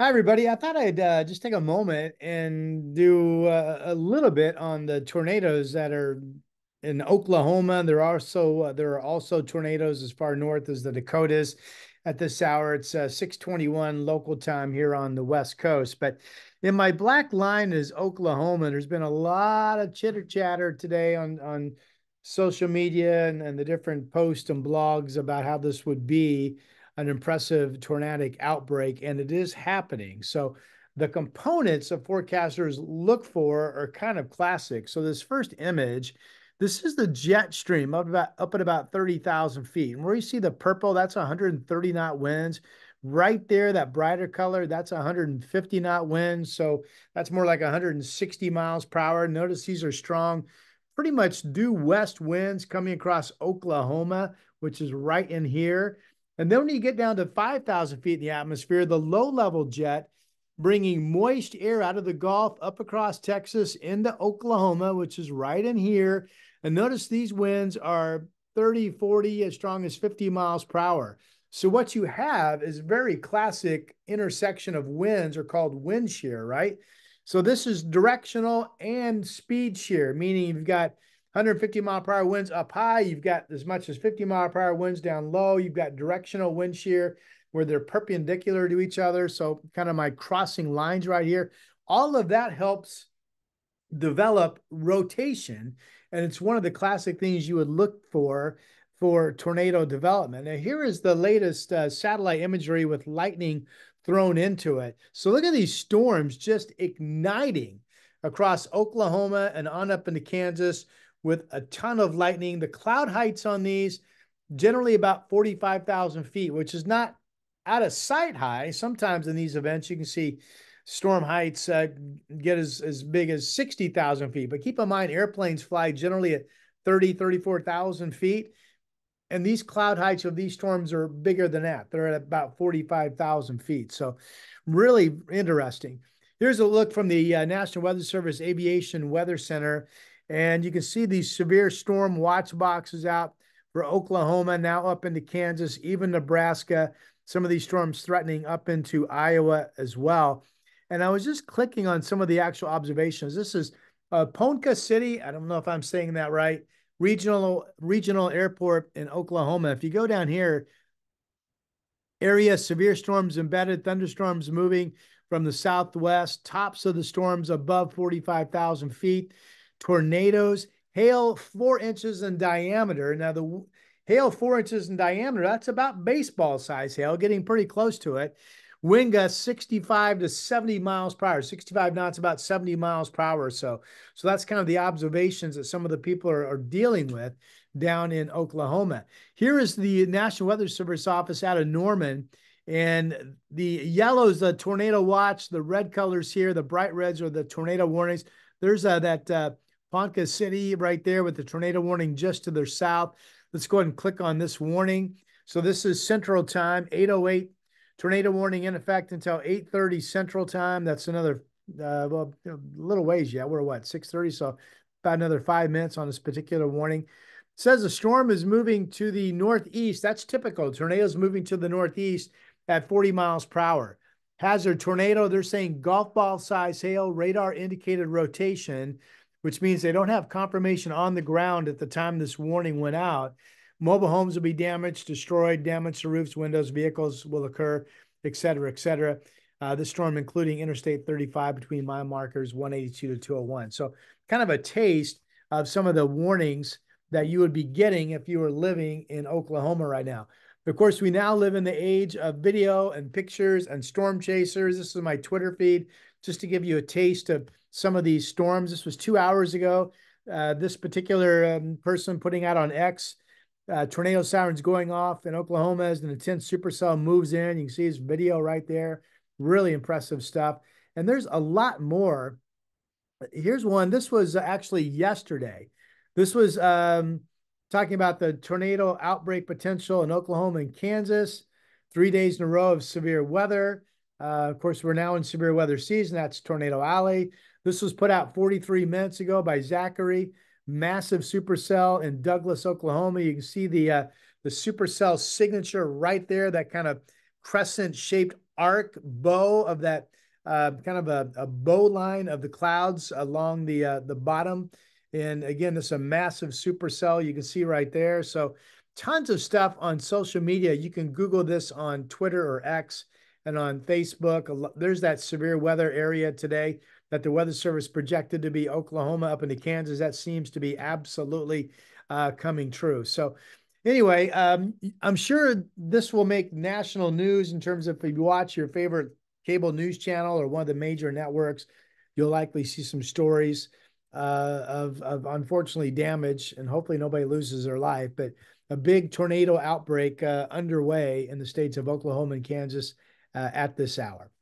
Hi, everybody. I thought I'd just take a moment and do a little bit on the tornadoes that are in Oklahoma. There are also tornadoes as far north as the Dakotas at this hour. It's 6:21 local time here on the West Coast. But in my black line is Oklahoma. There's been a lot of chitter-chatter today on social media and the different posts and blogs about how this would be an impressive tornadic outbreak, and it is happening. So the components of forecasters look for are kind of classic. So this first image, this is the jet stream up at about 30,000 feet. And where you see the purple, that's 130 knot winds. Right there, that brighter color, that's 150 knot winds. So that's more like 160 miles per hour. Notice these are strong, pretty much due west winds coming across Oklahoma, which is right in here. And then when you get down to 5,000 feet in the atmosphere, the low-level jet bringing moist air out of the Gulf up across Texas into Oklahoma, which is right in here. And notice these winds are 30, 40, as strong as 50 miles per hour. So what you have is very classic intersection of winds are called wind shear, right? So this is directional and speed shear, meaning you've got 150 mile per hour winds up high, you've got as much as 50 mile per hour winds down low, you've got directional wind shear where they're perpendicular to each other. So kind of my crossing lines right here, all of that helps develop rotation. And it's one of the classic things you would look for tornado development. Now here is the latest satellite imagery with lightning thrown into it. So look at these storms just igniting across Oklahoma and on up into Kansas, with a ton of lightning. The cloud heights on these, generally about 45,000 feet, which is not out of sight high. Sometimes in these events, you can see storm heights get as big as 60,000 feet. But keep in mind, airplanes fly generally at 30, 34,000 feet. And these cloud heights of these storms are bigger than that. They're at about 45,000 feet. So really interesting. Here's a look from the National Weather Service Aviation Weather Center. And you can see these severe storm watch boxes out for Oklahoma, now up into Kansas, even Nebraska. Some of these storms threatening up into Iowa as well. And I was just clicking on some of the actual observations. This is Ponca City. I don't know if I'm saying that right. Regional airport in Oklahoma. If you go down here, area severe storms embedded, thunderstorms moving from the southwest, tops of the storms above 45,000 feet. Tornadoes, hail 4 inches in diameter. Now, the hail 4 inches in diameter, that's about baseball size hail, getting pretty close to it. Wind gusts 65 to 70 miles per hour. 65 knots, about 70 miles per hour or so. So that's kind of the observations that some of the people are dealing with down in Oklahoma. Here is the National Weather Service office out of Norman. And the yellows, the tornado watch, the red colors here, the bright reds are the tornado warnings. There's that Ponca City right there with the tornado warning just to their south. Let's go ahead and click on this warning. So this is Central Time, 8:08. Tornado warning in effect until 8:30 Central Time. That's another little ways yet. We're what, 6:30? So about another 5 minutes on this particular warning. It says the storm is moving to the northeast. That's typical. Tornadoes moving to the northeast at 40 miles per hour. Hazard tornado, they're saying golf ball size hail, radar indicated rotation, which means they don't have confirmation on the ground at the time this warning went out. Mobile homes will be damaged, destroyed, damage to roofs, windows, vehicles will occur, et cetera, et cetera. This storm, including Interstate 35 between mile markers 182 to 201. So kind of a taste of some of the warnings that you would be getting if you were living in Oklahoma right now. Of course, we now live in the age of video and pictures and storm chasers. This is my Twitter feed, just to give you a taste of some of these storms. This was 2 hours ago. This particular person putting out on X, tornado sirens going off in Oklahoma as an intense supercell moves in. You can see his video right there. Really impressive stuff. And there's a lot more. Here's one. This was actually yesterday. This was... talking about the tornado outbreak potential in Oklahoma and Kansas, 3 days in a row of severe weather. Of course, we're now in severe weather season. That's Tornado Alley. This was put out 43 minutes ago by Zachary. Massive supercell in Douglas, Oklahoma. You can see the supercell signature right there, that kind of crescent-shaped arc bow of that kind of a bow line of the clouds along the bottom. And again, this is a massive supercell you can see right there. So tons of stuff on social media. You can Google this on Twitter or X and on Facebook. There's that severe weather area today that the Weather Service projected to be Oklahoma up into Kansas. That seems to be absolutely coming true. So anyway, I'm sure this will make national news in terms of if you watch your favorite cable news channel or one of the major networks, you'll likely see some stories of unfortunately damage, and hopefully nobody loses their life, but a big tornado outbreak underway in the states of Oklahoma and Kansas at this hour.